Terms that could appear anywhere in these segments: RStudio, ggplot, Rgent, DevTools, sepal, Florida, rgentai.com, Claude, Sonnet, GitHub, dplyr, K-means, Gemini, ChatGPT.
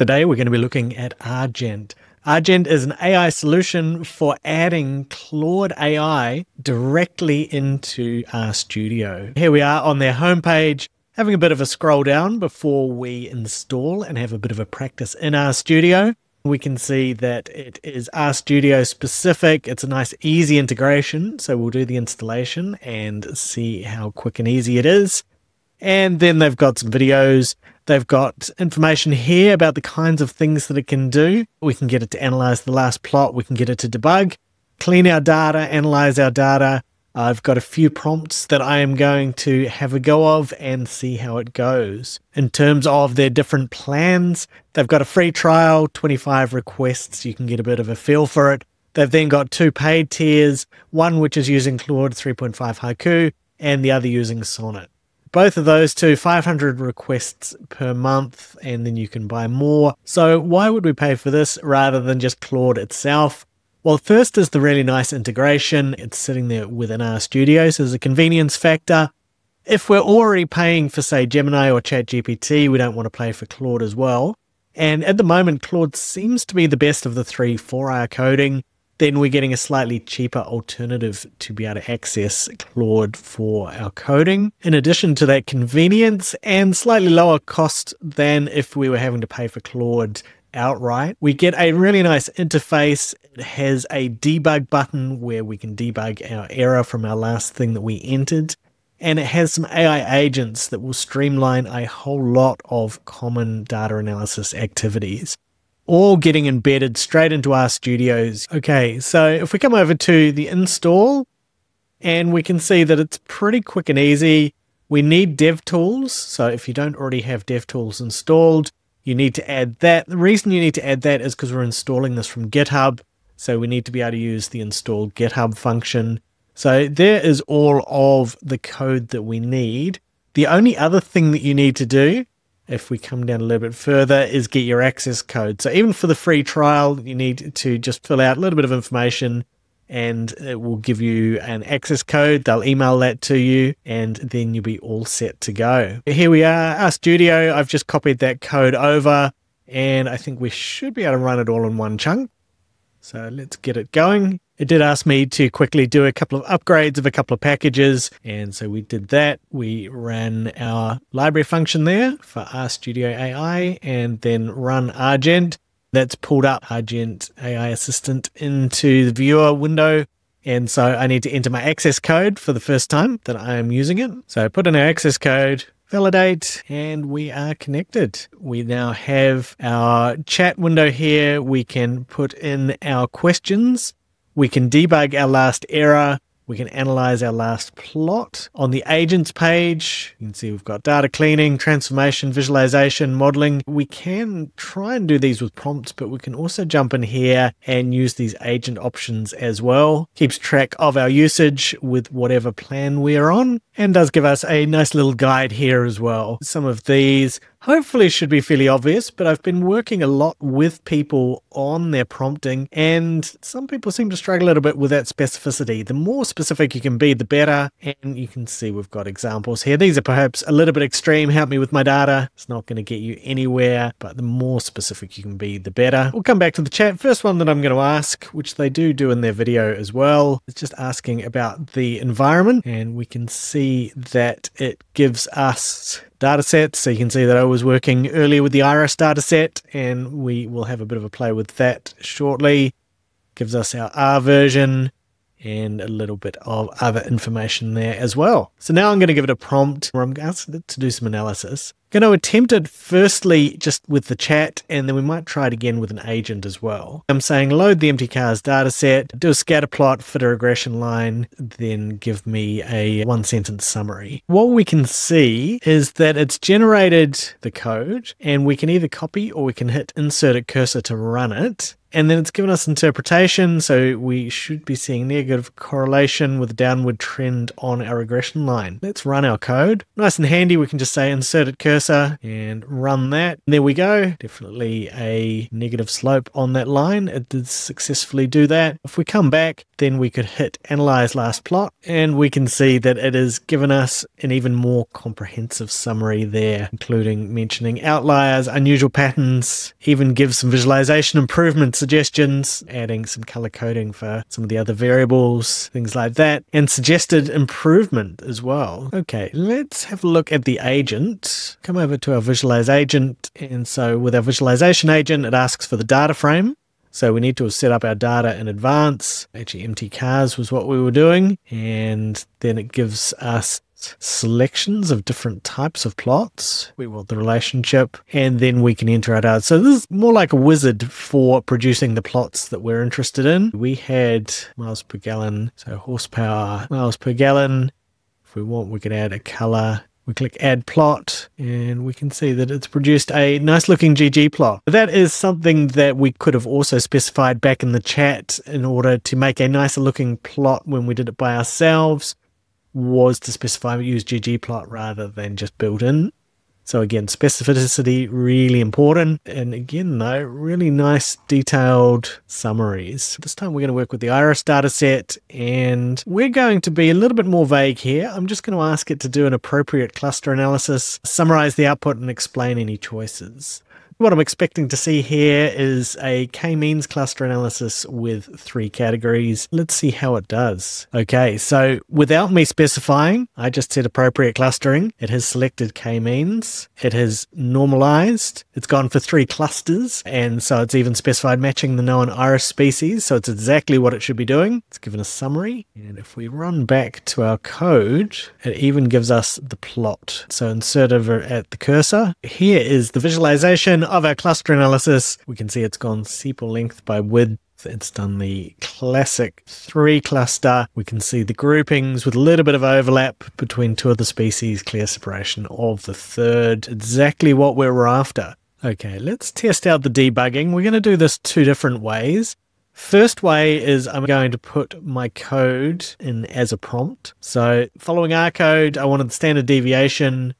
Today we're going to be looking at Rgent. Rgent is an AI solution for adding Claude AI directly into RStudio. Here we are on their homepage, having a bit of a scroll down before we install and have a bit of a practice in RStudio. We can see that it is RStudio specific. It's a nice easy integration, so we'll do the installation and see how quick and easy it is. And then they've got some videos. They've got information here about the kinds of things that it can do. We can get it to analyze the last plot. We can get it to debug, clean our data, analyze our data. I've got a few prompts that I am going to have a go of and see how it goes. In terms of their different plans, they've got a free trial, 25 requests. You can get a bit of a feel for it. They've then got two paid tiers, one which is using Claude 3.5 Haiku and the other using Sonnet. Both of those two, 500 requests per month, and then you can buy more. So why would we pay for this rather than just Claude itself? Well, first is the really nice integration. It's sitting there within RStudio, so there's a convenience factor. If we're already paying for, say, Gemini or ChatGPT, we don't want to pay for Claude as well. And at the moment, Claude seems to be the best of the three for our coding. Then we're getting a slightly cheaper alternative to be able to access Claude for our coding. In addition to that convenience and slightly lower cost than if we were having to pay for Claude outright, we get a really nice interface. It has a debug button where we can debug our error from our last thing that we entered. And it has some AI agents that will streamline a whole lot of common data analysis activities, all getting embedded straight into RStudio. Okay, so if we come over to the install, and we can see that it's pretty quick and easy. We need DevTools, so if you don't already have DevTools installed, you need to add that. The reason you need to add that is because we're installing this from GitHub, so we need to be able to use the install GitHub function. So there is all of the code that we need. The only other thing that you need to do, if we come down a little bit further, is get your access code. So even for the free trial, you need to just fill out a little bit of information and it will give you an access code. They'll email that to you and then you'll be all set to go. Here we are, RStudio. I've just copied that code over and I think we should be able to run it all in one chunk. So let's get it going. It did ask me to quickly do a couple of upgrades of a couple of packages. And so we did that. We ran our library function there for RStudio AI and then run Rgent. That's pulled up Rgent AI assistant into the viewer window. And so I need to enter my access code for the first time that I am using it. So I put in our access code, validate, and we are connected. We now have our chat window here. We can put in our questions. We can debug our last error. We can analyze our last plot. On the agents page, you can see we've got data cleaning, transformation, visualization, modeling. We can try and do these with prompts, but we can also jump in here and use these agent options as well. Keeps track of our usage with whatever plan we're on and does give us a nice little guide here as well. Some of these hopefully should be fairly obvious, but I've been working a lot with people on their prompting and some people seem to struggle a little bit with that specificity. The more specific you can be, the better. And you can see we've got examples here. These are perhaps a little bit extreme. Help me with my data. It's not going to get you anywhere, but the more specific you can be, the better. We'll come back to the chat. First one that I'm going to ask, which they do in their video as well, is just asking about the environment. And we can see that it gives us data sets. So you can see that I was working earlier with the iris data set and we will have a bit of a play with that shortly. Gives us our R version and a little bit of other information there as well. So now I'm going to give it a prompt where I'm asking it to do some analysis. I'm going to attempt it firstly just with the chat and then we might try it again with an agent as well. I'm saying load the empty cars data set, do a scatter plot, fit a regression line, then give me a one-sentence summary. What we can see is that it's generated the code and we can either copy or we can hit insert a cursor to run it. And then it's given us interpretation, so we should be seeing negative correlation with a downward trend on our regression line. Let's run our code. Nice and handy, we can just say insert cursor cursor and run that. There we go. Definitely a negative slope on that line. It did successfully do that. If we come back, then we could hit analyze last plot, and we can see that it has given us an even more comprehensive summary there, including mentioning outliers, unusual patterns, even gives some visualization improvement suggestions, adding some color coding for some of the other variables, things like that, and suggested improvement as well. Okay, let's have a look at the agent. Come over to our visualize agent, and so with our visualization agent, it asks for the data frame. So we need to have set up our data in advance. Actually, empty cars was what we were doing. And then it gives us selections of different types of plots. We want the relationship, and then we can enter our data. So this is more like a wizard for producing the plots that we're interested in. We had miles per gallon, so horsepower, miles per gallon. If we want, we can add a color. We click add plot, and we can see that it's produced a nice looking ggplot. That is something that we could have also specified back in the chat in order to make a nicer looking plot when we did it by ourselves, was to specify we use ggplot rather than just built in. So again, specificity really important. And again, though, really nice detailed summaries. This time we're going to work with the iris data set, and we're going to be a little bit more vague here. I'm just going to ask it to do an appropriate cluster analysis, summarize the output, and explain any choices. What I'm expecting to see here is a K-means cluster analysis with 3 categories. Let's see how it does. Okay, so without me specifying, I just said appropriate clustering. It has selected K-means. It has normalized. It's gone for 3 clusters. And so it's even specified matching the known iris species. So it's exactly what it should be doing. It's given a summary. And if we run back to our code, it even gives us the plot. So insert over at the cursor. Here is the visualization of our cluster analysis. We can see it's gone sepal length by width. It's done the classic 3 cluster. We can see the groupings with a little bit of overlap between 2 of the species, clear separation of the 3rd. Exactly what we were after. Okay, let's test out the debugging. We're going to do this 2 different ways. First way is I'm going to put my code in as a prompt. So following our code, I wanted the standard deviation.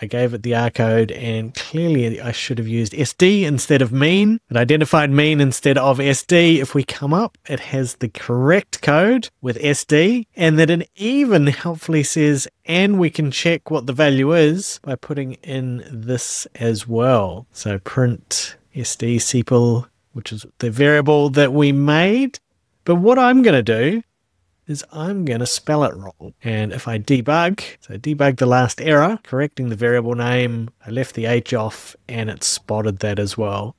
I gave it the R code, and clearly I should have used SD instead of mean. It identified mean instead of SD. If we come up, it has the correct code with SD, and then it even helpfully says, and we can check what the value is by putting in this as well. So print SD sepal, which is the variable that we made. But what I'm going to do is I'm going to spell it wrong. And if I debug, so debug the last error, correcting the variable name, I left the H off, and it spotted that as well.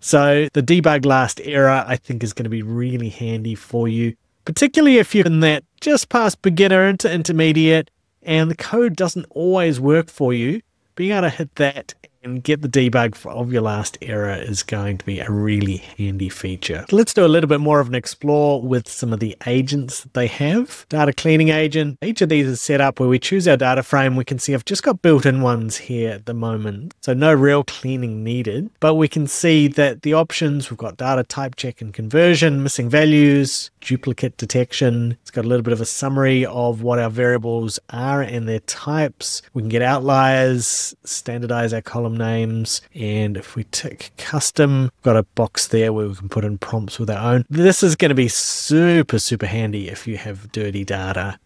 So the debug last error, I think, is going to be really handy for you, particularly if you're in that just past beginner into intermediate, and the code doesn't always work for you. Being able to hit that and get the debug of your last error is going to be a really handy feature. Let's do a little bit more of an explore with some of the agents that they have. Data cleaning agent. Each of these is set up where we choose our data frame. We can see I've just got built-in ones here at the moment, so no real cleaning needed. But we can see that the options, we've got data type check and conversion, missing values, duplicate detection. It's got a little bit of a summary of what our variables are and their types. We can get outliers, standardize our column names, and if we tick custom, we've got a box there where we can put in prompts with our own. This is going to be super handy if you have dirty data.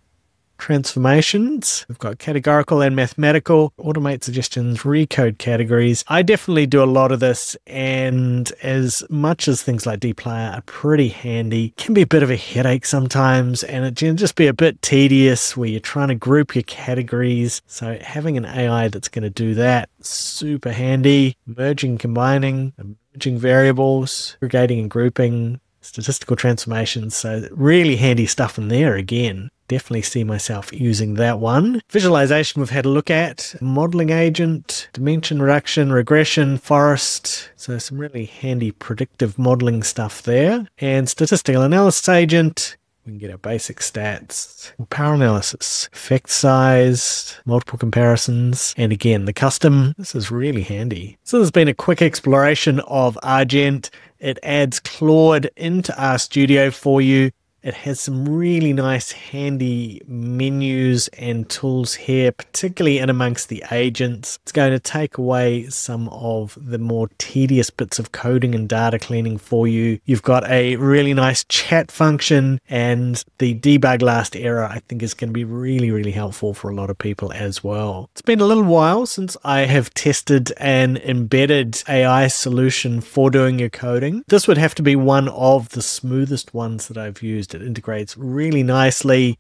Transformations, we've got categorical and mathematical, automate suggestions, recode categories. I definitely do a lot of this, and as much as things like dplyr are pretty handy, can be a bit of a headache sometimes, and it can just be a bit tedious where you're trying to group your categories. So having an AI that's going to do that, super handy. Merging, combining, merging variables, aggregating and grouping, statistical transformations. So really handy stuff in there again. Definitely see myself using that one. Visualization we've had a look at. Modeling agent, dimension reduction, regression, forest. So some really handy predictive modeling stuff there. And statistical analysis agent. We can get our basic stats. Power analysis, effect size, multiple comparisons. And again, the custom. This is really handy. So there's been a quick exploration of Rgent. It adds Claude into RStudio for you. It has some really nice handy menus and tools here, particularly in amongst the agents. It's going to take away some of the more tedious bits of coding and data cleaning for you. You've got a really nice chat function, and the debug last error I think is going to be really, really helpful for a lot of people as well. It's been a little while since I have tested an embedded AI solution for doing your coding. This would have to be one of the smoothest ones that I've used. It integrates really nicely,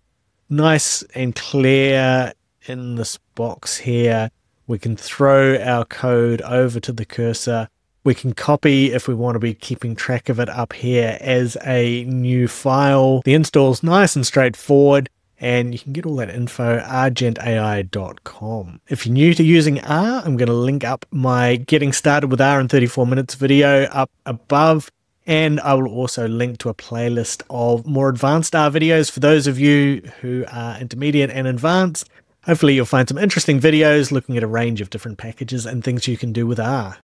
nice and clear in this box here. We can throw our code over to the cursor. We can copy if we want to be keeping track of it up here as a new file. The install's nice and straightforward, and you can get all that info at rgentai.com. If you're new to using R, I'm going to link up my Getting Started with R in 34 Minutes video up above. And I will also link to a playlist of more advanced R videos for those of you who are intermediate and advanced. Hopefully you'll find some interesting videos looking at a range of different packages and things you can do with R.